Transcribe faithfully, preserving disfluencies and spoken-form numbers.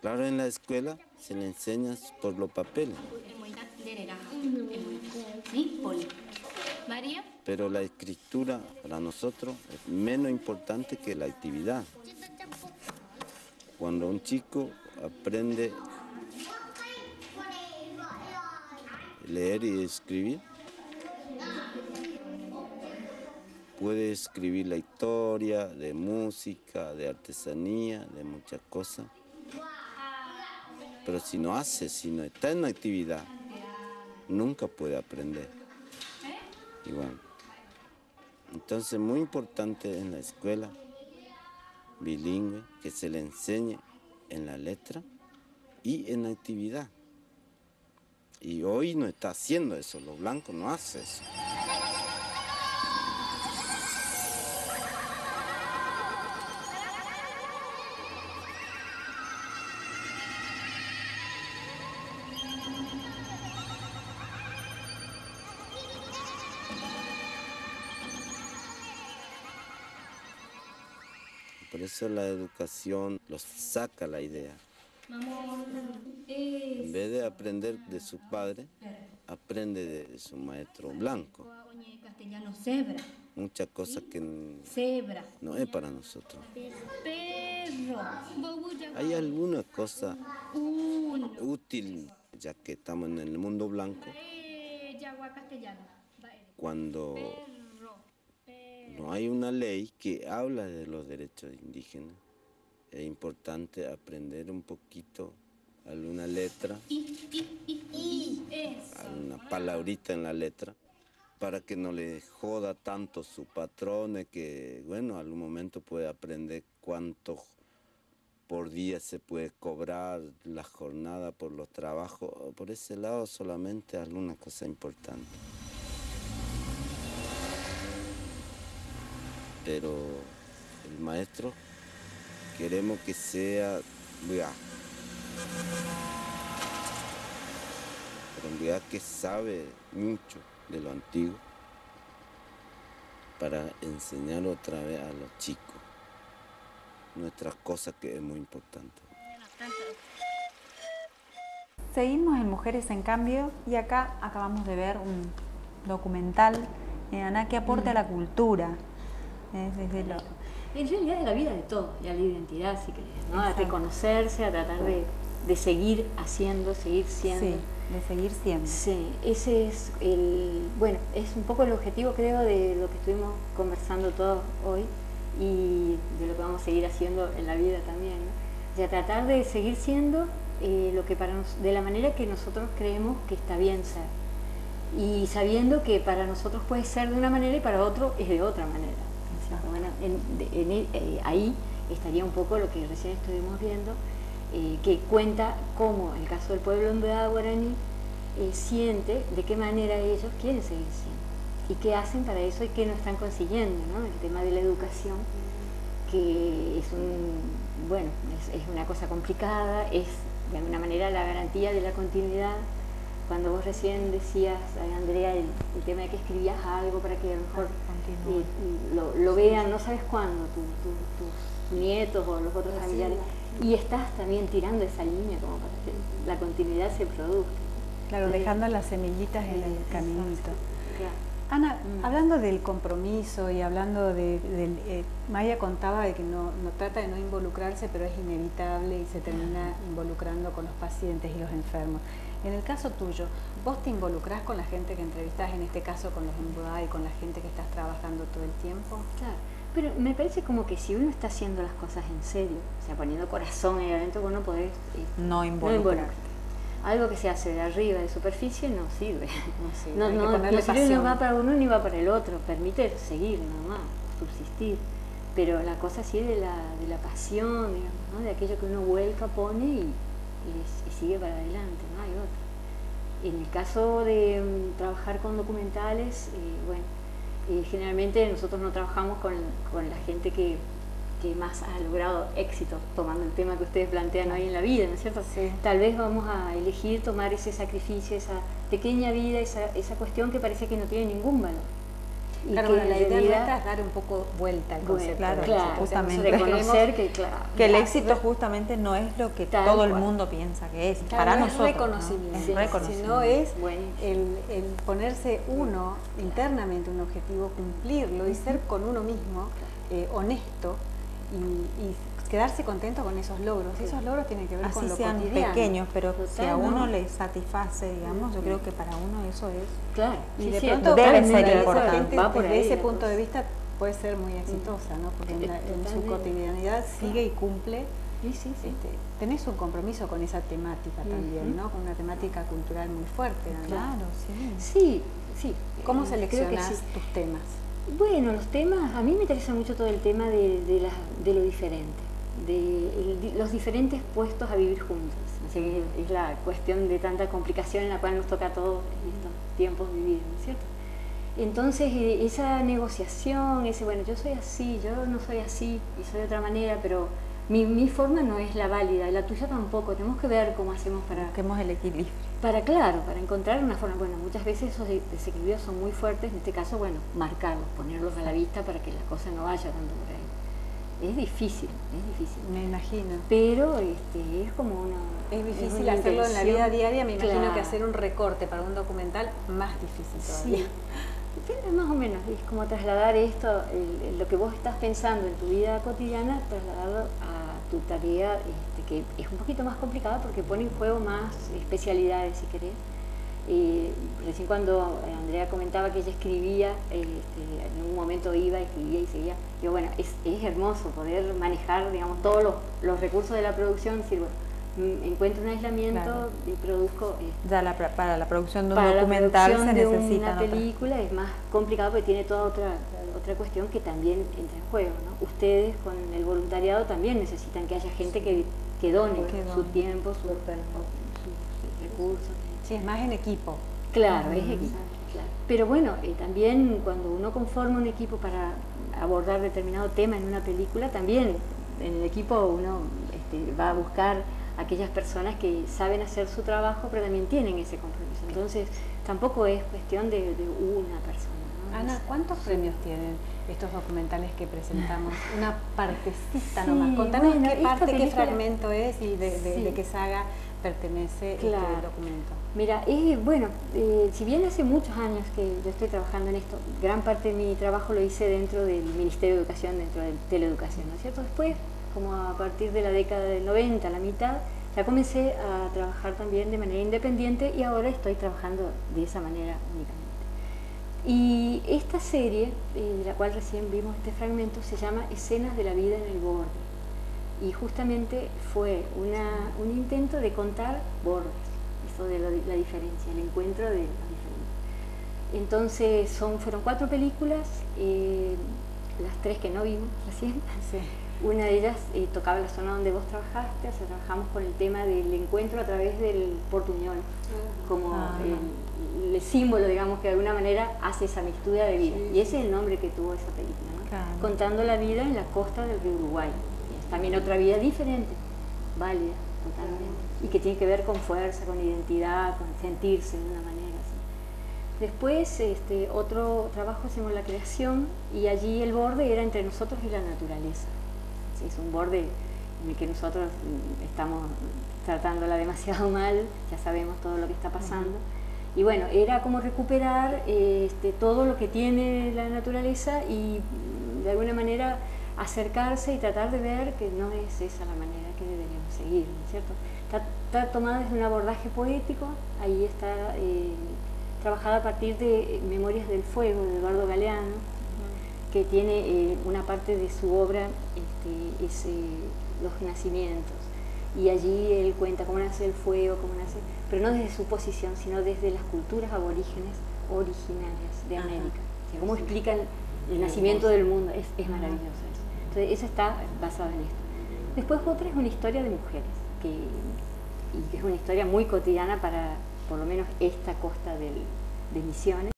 Claro, en la escuela se le enseña por los papeles. Pero la escritura para nosotros es menos importante que la actividad. Cuando un chico aprende leer y escribir, puede escribir la historia de música, de artesanía, de muchas cosas. Pero si no hace, si no está en actividad, nunca puede aprender. Y bueno, entonces muy importante en la escuela bilingüe que se le enseñe en la letra y en la actividad. Y hoy no está haciendo eso, los blancos no hacen eso. Por eso la educación los saca la idea. En vez de aprender de su padre, aprende de, de su maestro blanco. Muchas cosas que no es para nosotros. Hay algunas cosas útiles, ya que estamos en el mundo blanco. Cuando no hay una ley que habla de los derechos indígenas, es importante aprender un poquito alguna letra, alguna palabrita en la letra, para que no le joda tanto su patrón, que bueno, algún momento puede aprender cuánto por día se puede cobrar la jornada por los trabajos. Por ese lado solamente alguna cosa importante. Pero el maestro queremos que sea mbyá. Pero mbyá que sabe mucho de lo antiguo para enseñar otra vez a los chicos nuestras cosas que es muy importante. Seguimos en Mujeres en Cambio y acá acabamos de ver un documental eh, que aporta a la cultura. Es desde lo... En realidad es la vida de todo, ya la identidad, si querés, ¿no? A reconocerse, a tratar de, de seguir haciendo, seguir siendo. Sí, de seguir siendo. Sí, ese es el... Bueno, es un poco el objetivo, creo, de lo que estuvimos conversando todos hoy y de lo que vamos a seguir haciendo en la vida también, ¿no? Ya tratar de seguir siendo eh, lo que para nos, de la manera que nosotros creemos que está bien ser. Y sabiendo que para nosotros puede ser de una manera y para otro es de otra manera. Bueno, en, en, eh, ahí estaría un poco lo que recién estuvimos viendo, eh, que cuenta cómo, en el caso del pueblo mbyá guaraní, eh, siente de qué manera ellos quieren seguir siendo y qué hacen para eso y qué no están consiguiendo, ¿no? El tema de la educación, que es, un, bueno, es, es una cosa complicada, es de alguna manera la garantía de la continuidad. Cuando vos recién decías, Andrea, el, el tema de que escribías algo para que a lo mejor eh, lo, lo vean, no sabes cuándo, tu, tu, tus nietos o los otros familiares, y estás también tirando esa línea como para que la continuidad se produzca. Claro, entonces, dejando las semillitas en el caminito. Claro. Ana, mm. hablando del compromiso y hablando de... del, eh, Maya contaba de que no, no trata de no involucrarse, pero es inevitable y se termina involucrando con los pacientes y los enfermos. En el caso tuyo, ¿vos te involucrás con la gente que entrevistás, en este caso con los mbyá y con la gente que estás trabajando todo el tiempo? Claro, pero me parece como que si uno está haciendo las cosas en serio, o sea, poniendo corazón en el evento, vos no podés eh, no involucrarte. No algo que se hace de arriba, de superficie, no sirve. No sirve, no, no, no, no, sirve, no va para uno ni va para el otro, permite seguir nomás, subsistir. Pero la cosa sí de la, de la pasión, digamos, ¿no? De aquello que uno vuelca, pone y... y sigue para adelante, no hay otra. En el caso de um, trabajar con documentales, eh, bueno, eh, generalmente nosotros no trabajamos con, con la gente que, que más ha logrado éxito, tomando el tema que ustedes plantean hoy en la vida, ¿no es cierto? Sí. Tal vez vamos a elegir tomar ese sacrificio, esa pequeña vida, esa, esa cuestión que parece que no tiene ningún valor. Claro, bueno, la idea nuestra es dar un poco vuelta al concepto. Claro, claro, justamente. O sea, reconocer que, claro, que el éxito justamente no es lo que todo cual. el mundo piensa que es. Claro, para no nosotros es reconocimiento, ¿no? Es sí, reconocimiento. Sino es bueno. el, el ponerse uno internamente un objetivo, cumplirlo y ser con uno mismo eh, honesto y, y quedarse contento con esos logros. Esos logros tienen que ver Así con lo sean cotidiano. pequeños, pero Total, si a uno ¿no? le satisface, digamos, yo creo que para uno eso es... Claro. Y sí, de pronto sí, debe ser importante. Va por ahí, desde ese pues. punto de vista puede ser muy exitosa, ¿no? Porque en, la, en su cotidianidad sigue y cumple. Sí, sí, sí. Este, tenés un compromiso con esa temática también, ¿no? Con una temática cultural muy fuerte, ¿no? Claro, sí. Sí, sí. ¿Cómo eh, seleccionás sí. tus temas? Bueno, los temas... A mí me interesa mucho todo el tema de, de, la, de lo diferente. de los diferentes puestos a vivir juntos. Así que es la cuestión de tanta complicación en la cual nos toca a todos en estos tiempos vivir, ¿no es cierto? Entonces, esa negociación, ese, bueno, yo soy así, yo no soy así, y soy de otra manera, pero mi, mi forma no es la válida, la tuya tampoco, tenemos que ver cómo hacemos para... Busquemos el equilibrio. Para, claro, para encontrar una forma, bueno, muchas veces esos desequilibrios son muy fuertes, en este caso, bueno, marcarlos, ponerlos a la vista para que la cosa no vaya tanto por ahí. Es difícil, es difícil. Me imagino. Pero este, es como una... Es difícil es hacerlo en la vida diaria, me imagino claro. que hacer un recorte para un documental más difícil todavía. Sí. Pero más o menos, es como trasladar esto, el, lo que vos estás pensando en tu vida cotidiana, trasladarlo a tu tarea, este, que es un poquito más complicada porque pone en juego más especialidades, si querés. Eh, recién cuando Andrea comentaba que ella escribía, eh, este, en un momento iba, escribía y seguía. Yo, bueno, es, es hermoso poder manejar, digamos, todos los, los recursos de la producción. Si, bueno, encuentro un aislamiento claro. y produzco... Eh, ya la, para la producción de un documental se necesita. Para la película es más complicado porque tiene toda otra, otra cuestión que también entra en juego, ¿no? Ustedes con el voluntariado también necesitan que haya gente que, que done bueno, su tiempo, sus su, su recursos. Sí, es más en equipo. Claro, uh-huh. es equipo. Claro. Pero bueno, eh, también cuando uno conforma un equipo para abordar determinado tema en una película, también en el equipo uno este, va a buscar aquellas personas que saben hacer su trabajo, pero también tienen ese compromiso. Entonces, tampoco es cuestión de, de una persona, ¿no? Ana, ¿cuántos sí. premios tienen estos documentales que presentamos? Una partecita sí, nomás. Contanos bueno, qué parte, película, qué fragmento es y de, de, sí. de qué saga pertenece claro. este documento. Mira, es, bueno, eh, si bien hace muchos años que yo estoy trabajando en esto, gran parte de mi trabajo lo hice dentro del Ministerio de Educación, dentro de Teleeducación, ¿no es cierto? Después, como a partir de la década del noventa, la mitad, ya comencé a trabajar también de manera independiente y ahora estoy trabajando de esa manera únicamente. Y esta serie, eh, de la cual recién vimos este fragmento, se llama Escenas de la vida en el borde. Y justamente fue una, un intento de contar bordes. de la, la diferencia, el encuentro de lo diferente. Entonces son, fueron cuatro películas, eh, las tres que no vimos recién. Sí. Una de ellas eh, tocaba la zona donde vos trabajaste, o sea, trabajamos con el tema del encuentro a través del portuñol, uh-huh. como ah, el, el símbolo, digamos, que de alguna manera hace esa mixtura de vida. Sí. Y ese es el nombre que tuvo esa película, ¿no? Claro. Contando la vida en la costa del Río Uruguay. Es también otra vida diferente, válida, totalmente. Y que tiene que ver con fuerza, con identidad, con sentirse de una manera así. Después, este, otro trabajo hacemos la creación y allí el borde era entre nosotros y la naturaleza. Es un borde en el que nosotros estamos tratándola demasiado mal, ya sabemos todo lo que está pasando. Uh-huh. Y bueno, era como recuperar este, todo lo que tiene la naturaleza y de alguna manera acercarse y tratar de ver que no es esa la manera que deberíamos seguir, ¿no es cierto? Está, está tomada desde un abordaje poético, ahí está eh, trabajada a partir de Memorias del Fuego, de Eduardo Galeano, uh-huh. que tiene eh, una parte de su obra, este, es, eh, los nacimientos. Y allí él cuenta cómo nace el fuego, cómo nace, pero no desde su posición, sino desde las culturas aborígenes originarias de América. Uh-huh. O sea, cómo explica el, el nacimiento del mundo, es, es maravilloso eso. Entonces, eso está basado en esto. Después, otra es una historia de mujeres. Que, y que es una historia muy cotidiana para, por lo menos, esta costa del, de Misiones.